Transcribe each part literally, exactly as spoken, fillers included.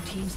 Blue team's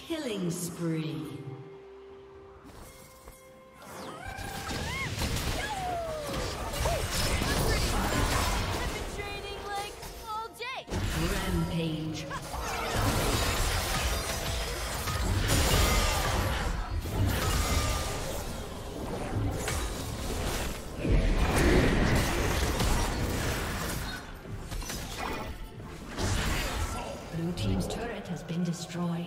Killing spree. Blue team's turret has been destroyed.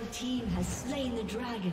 Red team has slain the dragon.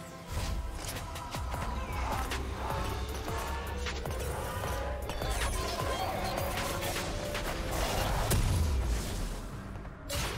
Blue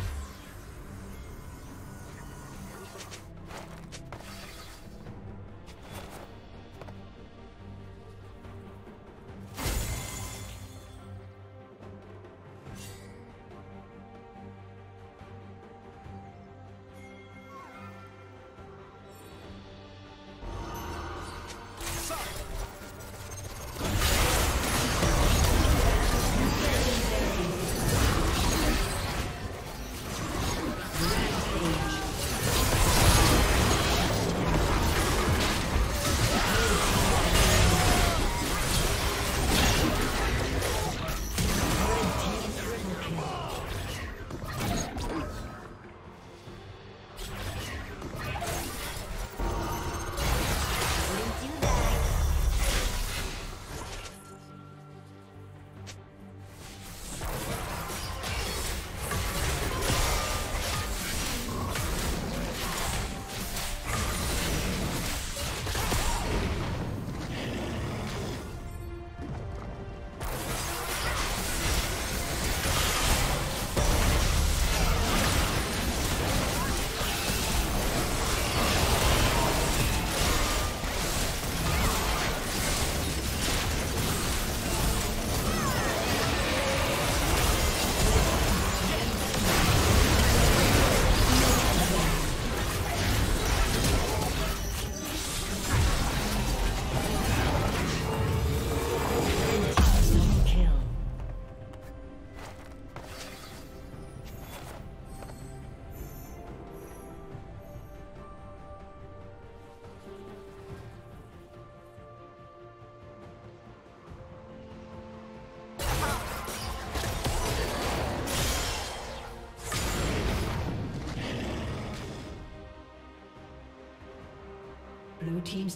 team's turret has been destroyed. Blue team's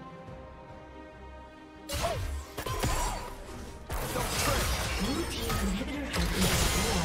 Blue team's inhibitor has been destroyed.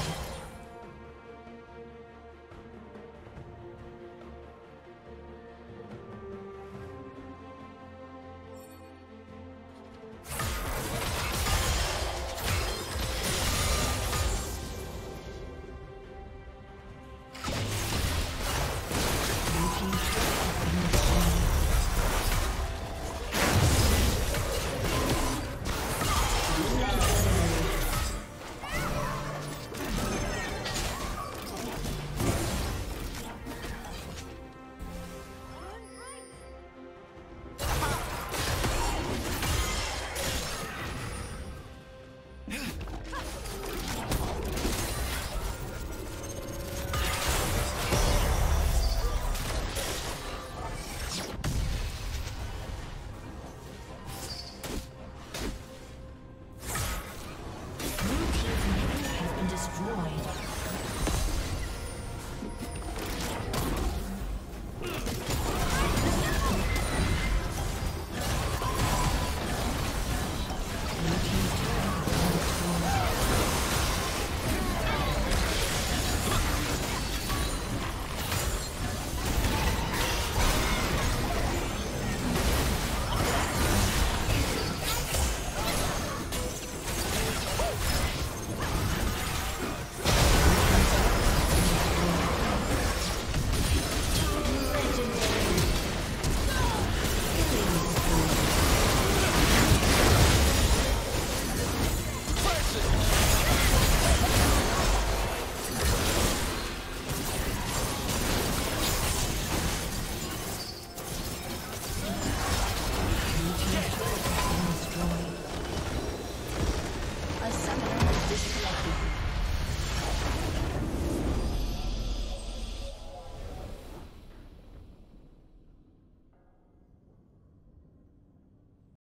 something.